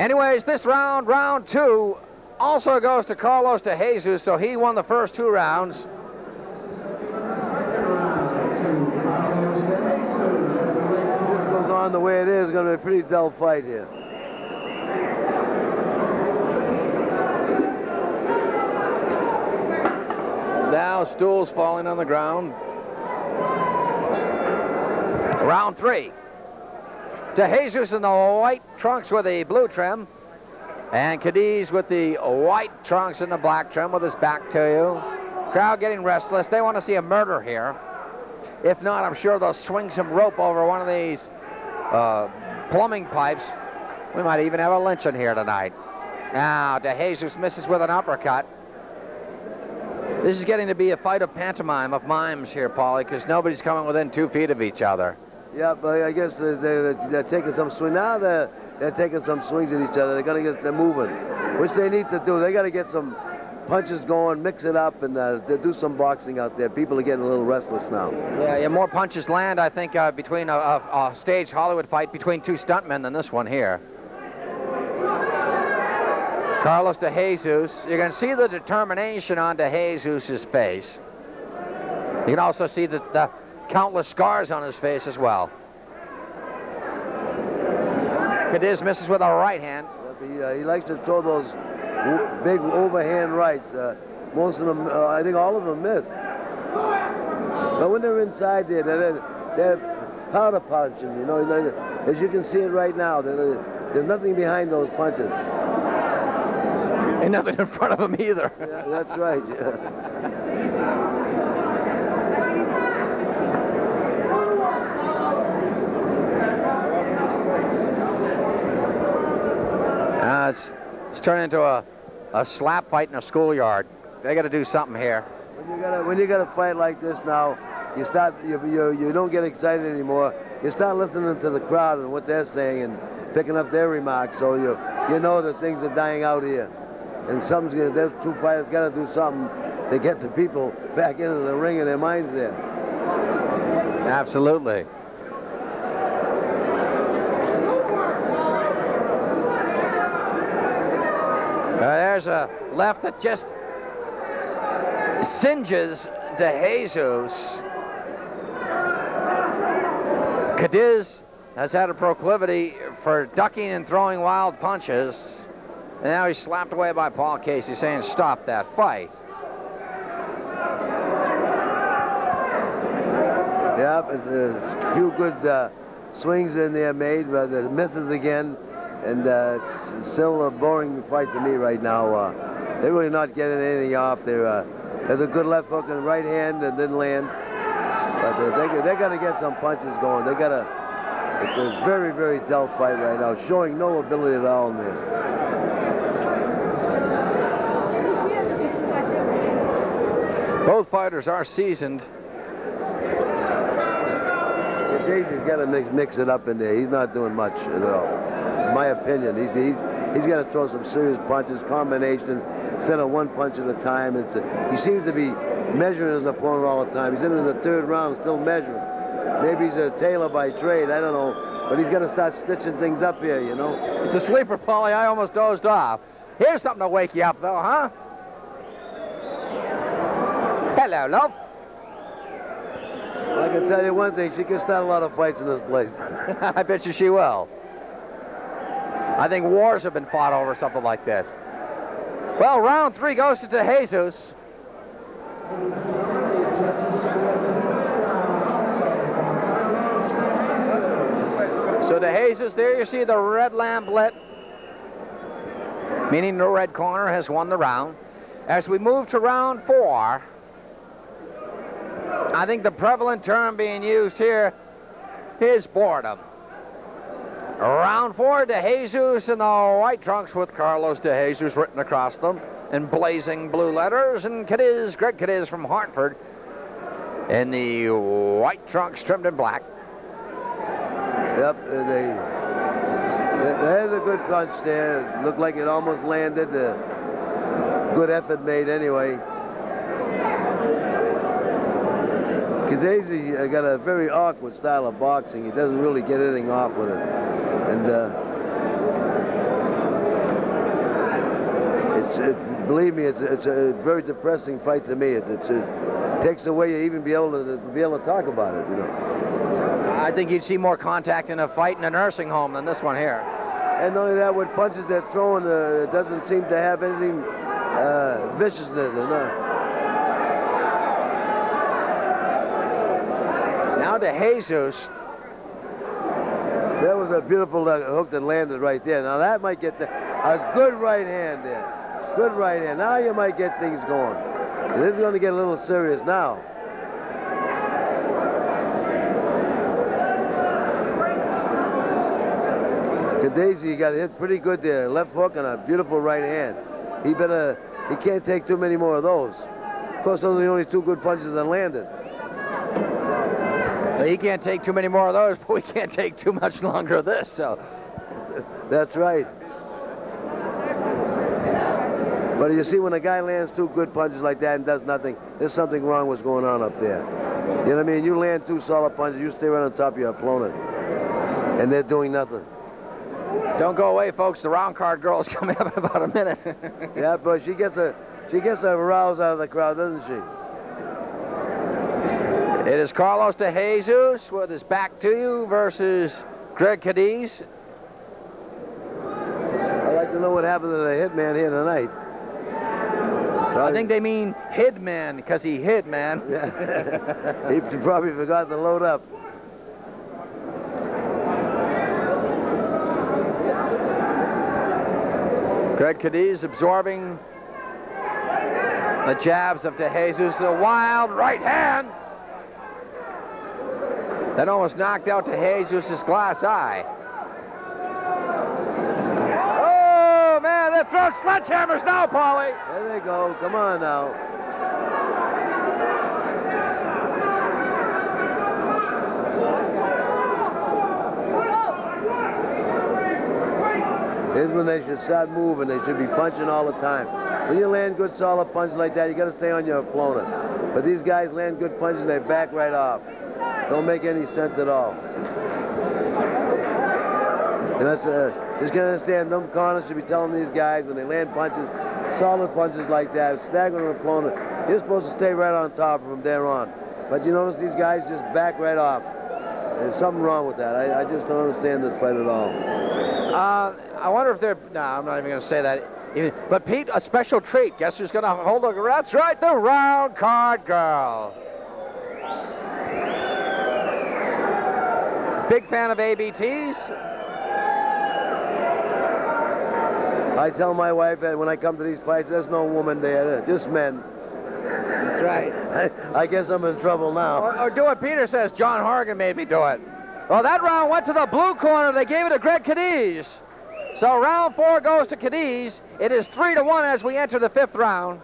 Anyways, this round, round two, also goes to Carlos DeJesus, so he won the first two rounds. Goes on the way it is, going to be a pretty dull fight here. Now stools falling on the ground. Round three. DeJesus in the white trunks with the blue trim, and Cadiz with the white trunks and the black trim with his back to you. Crowd getting restless. They want to see a murder here. If not, I'm sure they'll swing some rope over one of these plumbing pipes. We might even have a lynching here tonight. Now, DeJesus misses with an uppercut. This is getting to be a fight of pantomime, of mimes here, Paulie, because nobody's coming within 2 feet of each other. Yeah, but I guess they're taking some swing. Now they're taking some swings at each other. They're going to get, they're moving, which they need to do. They got to get some punches going, mix it up, and do some boxing out there. People are getting a little restless now. Yeah, yeah, more punches land, I think, between a staged Hollywood fight between two stuntmen than this one here. Carlos DeJesus, you can see the determination on DeJesus's face. You can also see the countless scars on his face as well. Cadiz misses with a right hand. He likes to throw those big overhand rights. Most of them, I think all of them miss. But when they're inside there, they're powder punching, you know. As you can see it right now, there's nothing behind those punches. Ain't nothing in front of him either. Yeah, that's right. Yeah. It's turned into a slap fight in a schoolyard. They got to do something here. When you got a fight like this now, you start you don't get excited anymore. You start listening to the crowd and what they're saying and picking up their remarks. So you know that things are dying out here. And those two fighters got to do something to get the people back into the ring and their minds there. Absolutely. There's a left that just singes DeJesus. Cadiz has had a proclivity for ducking and throwing wild punches. And now he's slapped away by Paul Casey, saying, "Stop that fight." Yep, a few good swings in there made, but it misses again. And it's still a boring fight to me right now. They're really not getting anything off. There's a good left hook and right hand that didn't land. But they got to get some punches going. It's a very, very dull fight right now, showing no ability at all in there. Both fighters are seasoned. Casey's got to mix it up in there. He's not doing much at all. In my opinion, he's got to throw some serious punches, combinations, instead of one punch at a time. He seems to be measuring his opponent all the time. He's in the third round, still measuring. Maybe he's a tailor by trade, I don't know. But he's got to start stitching things up here, you know. It's a sleeper, Paulie. I almost dozed off. Here's something to wake you up, though, huh? Hello, love. I can tell you one thing, she can start a lot of fights in this place. I bet you she will. I think wars have been fought over something like this. Well, round three goes to DeJesus. So DeJesus, there you see the red lamblet, meaning the red corner, has won the round. As we move to round four, I think the prevalent term being used here is boredom. Round four, DeJesus in the white trunks with Carlos DeJesus written across them in blazing blue letters, and Cadiz, Greg Cadiz from Hartford, in the white trunks trimmed in black. Yep, there's a good punch there. Looked like it almost landed. Good effort made anyway. Cadiz got a very awkward style of boxing. He doesn't really get anything off with it. And believe me, it's a very depressing fight to me. It takes away you even be able to talk about it. You know, I think you'd see more contact in a fight in a nursing home than this one here. And only that, with punches they're throwing, it doesn't seem to have anything viciousness or nothing. Now DeJesus. That was a beautiful hook that landed right there. Now that might get a good right hand there. Good right hand. Now you might get things going. This is going to get a little serious now. Cadiz got hit pretty good there. Left hook and a beautiful right hand. He can't take too many more of those. Of course, those are the only two good punches that landed. He can't take too many more of those, but we can't take too much longer of this, so. That's right. But you see, when a guy lands two good punches like that and does nothing, there's something wrong what's going on up there. You know what I mean? You land two solid punches, you stay right on top of your opponent, and they're doing nothing. Don't go away, folks. The round card girl's coming up in about a minute. Yeah, but she gets a rouse out of the crowd, doesn't she? It is Carlos DeJesus with his back to you versus Greg Cadiz. I'd like to know what happened to the hitman here tonight. Probably. I think they mean hitman because he hid, man. Yeah. He probably forgot to load up. Greg Cadiz absorbing the jabs of DeJesus. A wild right hand. That almost knocked out DeJesus' glass eye. Oh, man, they're throwing sledgehammers now, Paulie. There they go. Come on now. Here's when they should start moving. They should be punching all the time. When you land good, solid punches like that, you got to stay on your opponent. But these guys land good punches and they back right off. Don't make any sense at all. And that's just gonna understand. Them corners should be telling these guys when they land punches, solid punches like that, staggering an opponent. You're supposed to stay right on top from there on. But you notice these guys just back right off. There's something wrong with that. I just don't understand this fight at all. I wonder if they're. No, I'm not even gonna say that. But Pete, a special treat. Guess who's gonna hold the? That's right, the round card girl. Big fan of ABTs. I tell my wife that when I come to these fights, there's no woman there, just men. That's right. I guess I'm in trouble now. Or do what Peter says. John Horrigan made me do it. Well, that round went to the blue corner. They gave it to Greg Cadiz. So round 4 goes to Cadiz. It is 3-1 as we enter the 5th round.